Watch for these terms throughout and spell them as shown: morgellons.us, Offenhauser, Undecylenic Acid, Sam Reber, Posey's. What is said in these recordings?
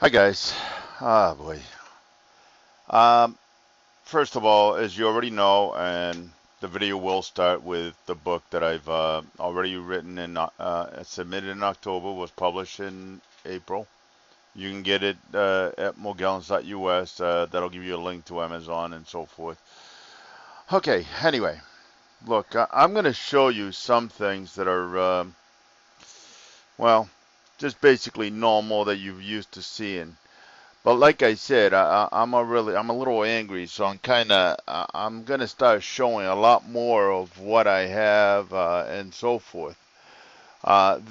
Hi guys. Ah boy. First of all, as you already know, and the video will start with the book that I've already written and submitted in October, was published in April. You can get it at morgellons.us. That'll give you a link to Amazon and so forth. Okay, anyway, look, I'm going to show you some things that are, well, just basically normal that you're used to seeing. But like I said, I'm a little angry, so I'm gonna start showing a lot more of what I have and so forth.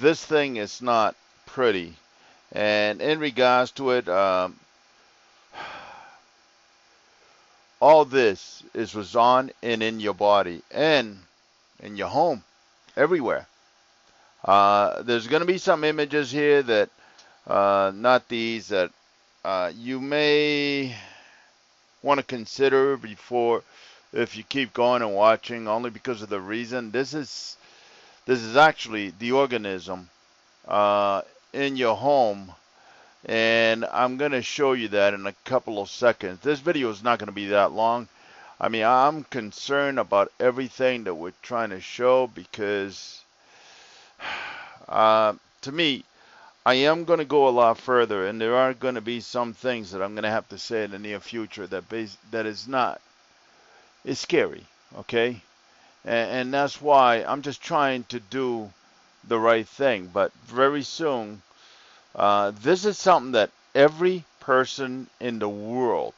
This thing is not pretty, and in regards to it, all this was on and in your body and in your home, everywhere. There's going to be some images here that, not these, that you may want to consider before, if you keep going and watching, only because of the reason. This is actually the organism in your home, and I'm going to show you that in a couple of seconds. This video is not going to be that long. I mean, I'm concerned about everything that we're trying to show, because to me, I am going to go a lot further, and there are going to be some things that I'm going to have to say in the near future that is not, it's scary, okay? And that's why I'm just trying to do the right thing. But very soon, this is something that every person in the world,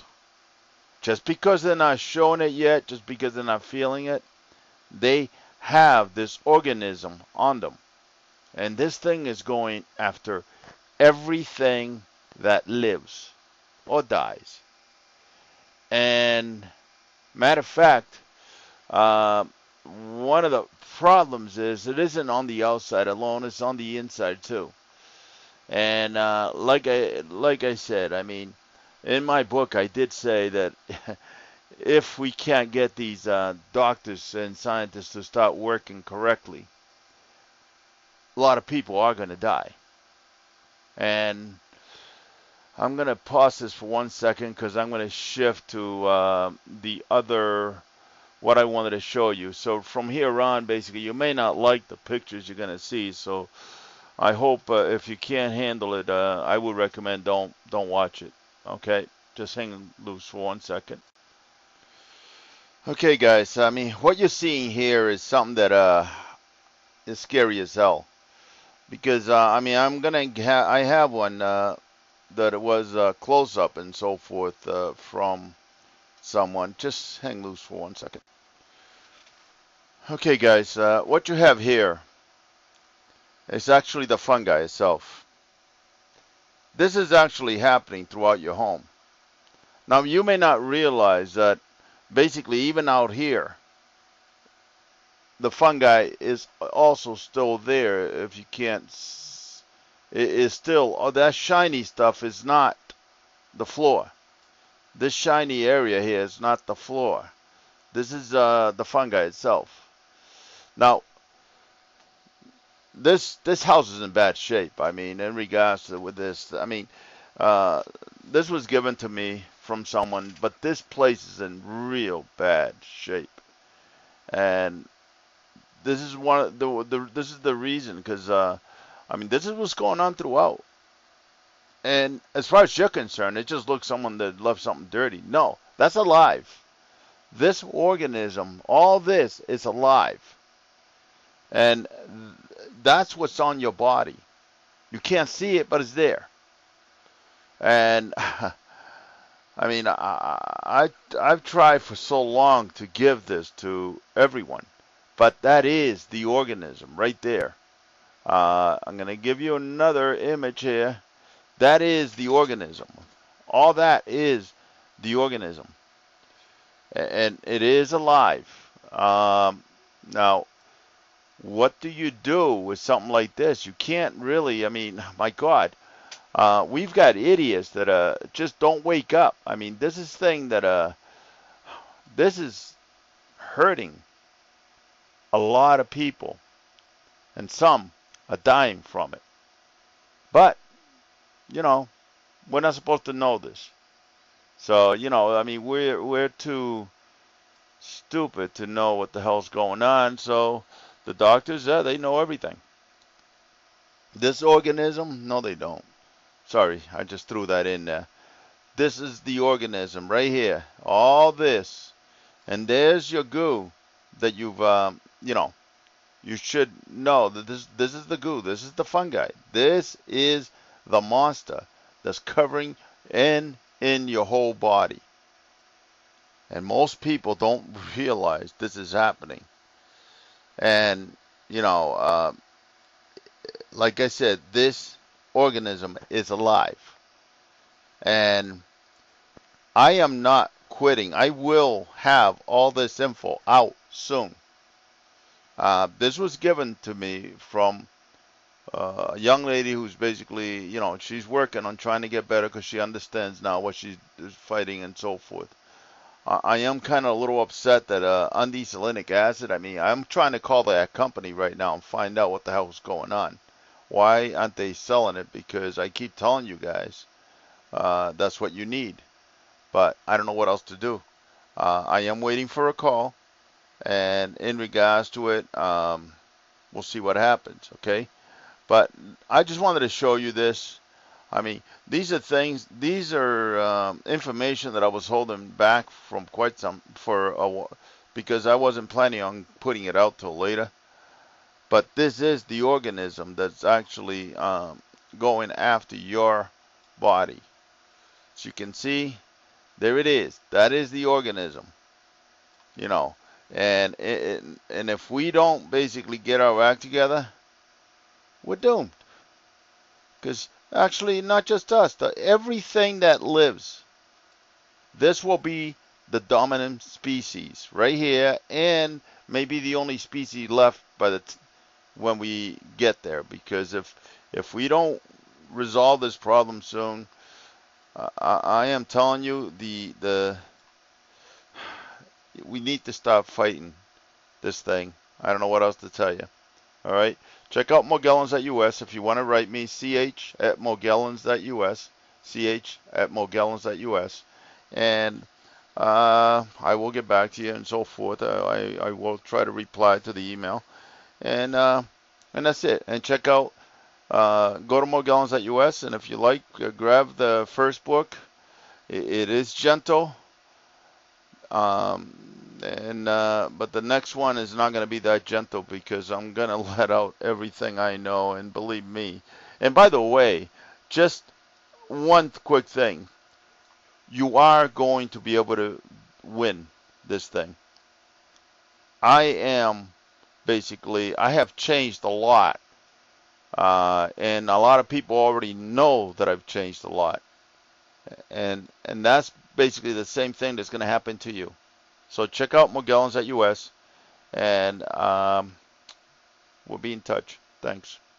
just because they're not showing it yet, just because they're not feeling it, they have this organism on them. And this thing is going after everything that lives or dies. And matter of fact, one of the problems is it isn't on the outside alone, it's on the inside too. And like I said, I mean, in my book I did say that if we can't get these doctors and scientists to start working correctly, a lot of people are going to die. And I'm going to pause this for 1 second, because I'm going to shift to the other, what I wanted to show you. So from here on, basically, you may not like the pictures you're going to see. So I hope if you can't handle it, I would recommend don't watch it. Okay, just hang loose for 1 second. Okay, guys. I mean, what you're seeing here is something that is scary as hell. Because I mean, I have one that it was close up and so forth from someone. Just hang loose for 1 second. Okay, guys, what you have here is actually the fungi itself. This is actually happening throughout your home. Now, you may not realize that basically even out here, the fungi is also still there. If you can't, it is still, oh, that shiny stuff is not the floor. This shiny area here is not the floor. This is the fungi itself. Now, this house is in bad shape. I mean, in regards to with this, I mean, this was given to me from someone, but this place is in real bad shape. And this is one of this is the reason, because I mean, this is what's going on throughout. And as far as you're concerned, it just looks someone that left something dirty. No, that's alive. This organism, all this is alive, and that's what's on your body. You can't see it, but it's there. And I mean, I've tried for so long to give this to everyone. But that is the organism right there. I'm going to give you another image here. That is the organism. All that is the organism. And it is alive. Now, what do you do with something like this? You can't really, I mean, my God. We've got idiots that just don't wake up. I mean, this is thing that, this is hurting a lot of people, and some are dying from it. But you know, We're not supposed to know this. So, you know, I mean, we're too stupid to know what the hell's going on. So the doctors, yeah, they know everything. This organism, no, they don't. Sorry, I just threw that in there. This is the organism right here. All this. And there's your goo that you've, you know, you should know that this is the goo. This is the fungi. This is the monster that's covering in your whole body. And most people don't realize this is happening. And, you know, like I said, this organism is alive. And I am not quitting. I will have all this info out soon. This was given to me from a young lady who's basically, you know, she's working on trying to get better because she understands now what she's fighting and so forth. I am kind of a little upset that Undecylenic Acid, I mean, I'm trying to call that company right now and find out what the hell's going on. Why aren't they selling it? Because I keep telling you guys that's what you need. But I don't know what else to do. I am waiting for a call. And in regards to it, we'll see what happens, okay? But I just wanted to show you this. I mean, these are things, these are information that I was holding back from quite some, for a while, because I wasn't planning on putting it out till later. But this is the organism that's actually going after your body. As you can see, there it is. That is the organism, you know. And and if we don't basically get our act together, we're doomed. Because actually, not just us, everything that lives. This will be the dominant species right here, and maybe the only species left by the when we get there. Because if we don't resolve this problem soon, I am telling you, the we need to stop fighting this thing. I don't know what else to tell you. All right. Check out morgellons.us if you want to write me, ch@morgellons.us, ch@morgellons.us, and I will get back to you and so forth. I will try to reply to the email, and that's it. And check out, go to morgellons.us, and if you like, grab the first book. It is gentle. But the next one is not going to be that gentle, because I'm going to let out everything I know, and believe me. And by the way, just one quick thing. You are going to be able to win this thing. I have changed a lot. And a lot of people already know that I've changed a lot. And that's basically the same thing that's going to happen to you. So check out morgellons.us, and we'll be in touch. Thanks.